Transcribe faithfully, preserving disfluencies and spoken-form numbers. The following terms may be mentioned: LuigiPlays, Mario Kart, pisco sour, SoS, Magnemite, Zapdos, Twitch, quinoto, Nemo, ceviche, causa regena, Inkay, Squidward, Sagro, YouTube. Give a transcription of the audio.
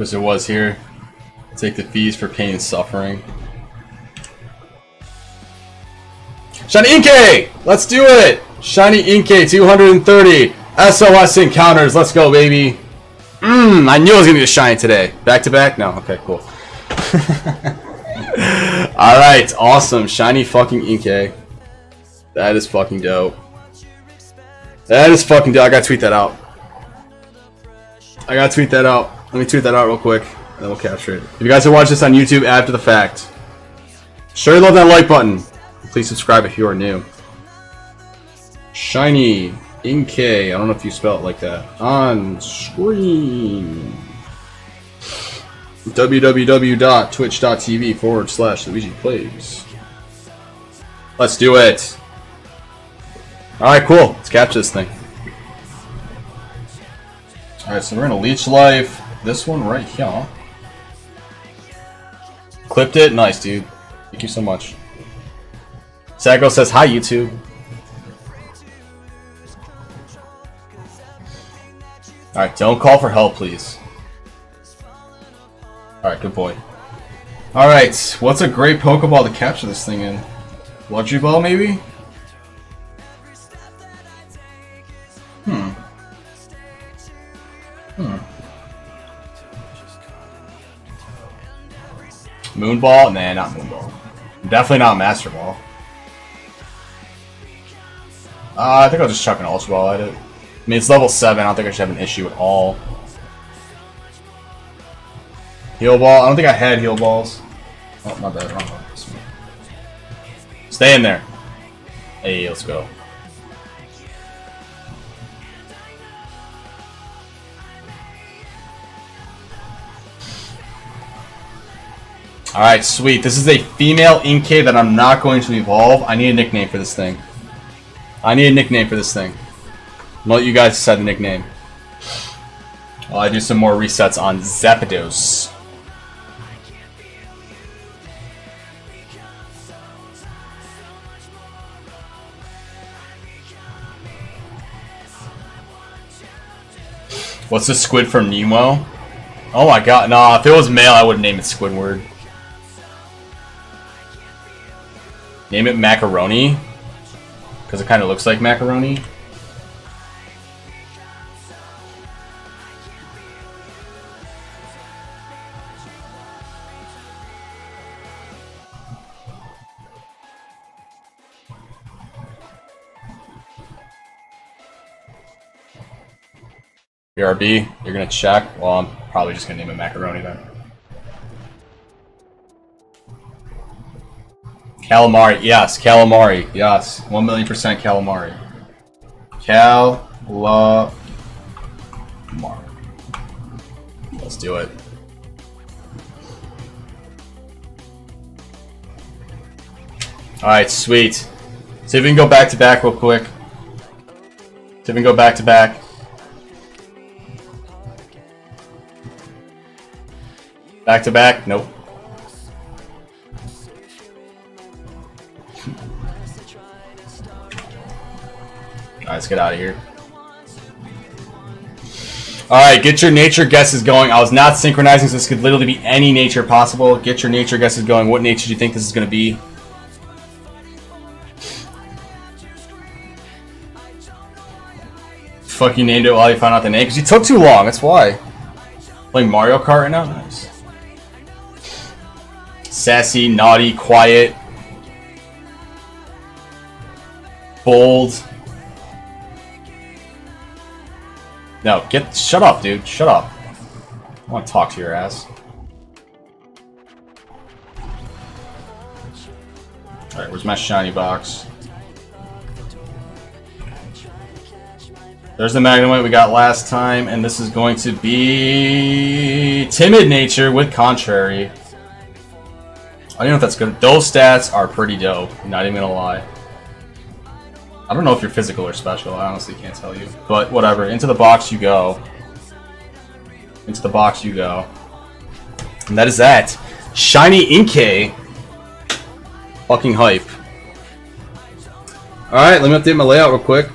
which there was here. Take the fees for pain and suffering. Shiny Inkay! Let's do it! Shiny Inkay, two hundred thirty. S O S encounters, let's go, baby. Mmm, I knew it was gonna be a shiny today. Back to back? No, okay, cool. Alright, awesome. Shiny fucking Inkay. That is fucking dope. That is fucking dope. I gotta tweet that out. I gotta tweet that out. Let me tweet that out real quick, and then we'll capture it. If you guys are watching this on YouTube after the fact, sure love that like button. Please subscribe if you are new. Shiny Inkay. I don't know if you spell it like that. On screen. w w w dot twitch dot t v forward slash LuigiPlays. Let's do it. Alright, cool. Let's capture this thing. Alright, so we're going to leech life this one right here. Clipped it. Nice, dude. Thank you so much. Sagro says, hi, YouTube. Alright, don't call for help, please. Alright, good boy. Alright, what's a great Pokeball to capture this thing in? Luxury Ball, maybe? Hmm. Hmm. Moon Ball? Nah, not Moon Ball. Definitely not Master Ball. Uh, I think I'll just chuck an Ultra Ball at it. I mean, it's level seven, I don't think I should have an issue at all. Heal Ball? I don't think I had Heal Balls. Oh, my bad. Wrong one. Stay in there. Hey, let's go. Alright, sweet. This is a female Inkay that I'm not going to evolve. I need a nickname for this thing. I need a nickname for this thing. I'll let you guys decide the nickname. While I do some more resets on Zapdos. What's the squid from Nemo? Oh my god, nah, if it was male I would name it Squidward. Name it Macaroni? Because it kind of looks like macaroni. B R B, you're gonna check. Well, I'm probably just gonna name it Macaroni then. Calamari, yes. Calamari, yes. One million percent calamari. Calamari. Let's do it. All right, sweet. See if we can go back to back real quick. See if we can go back to back. Back to back? Nope. Alright, let's get out of here. Alright, get your nature guesses going. I was not synchronizing, so this could literally be any nature possible. Get your nature guesses going. What nature do you think this is going to be? Fuck, you named it while you found out the name? Because you took too long, that's why. Playing Mario Kart right now? Nice. Sassy, naughty, quiet, bold. No, get shut up, dude. Shut up. I want to talk to your ass. All right, where's my shiny box? There's the Magnemite we got last time, and this is going to be timid nature with contrary. I don't know if that's good. Those stats are pretty dope. Not even gonna lie. I don't know if you're physical or special. I honestly can't tell you. But whatever. Into the box you go. Into the box you go. And that is that. Shiny Inkay. Fucking hype. Alright, let me update my layout real quick.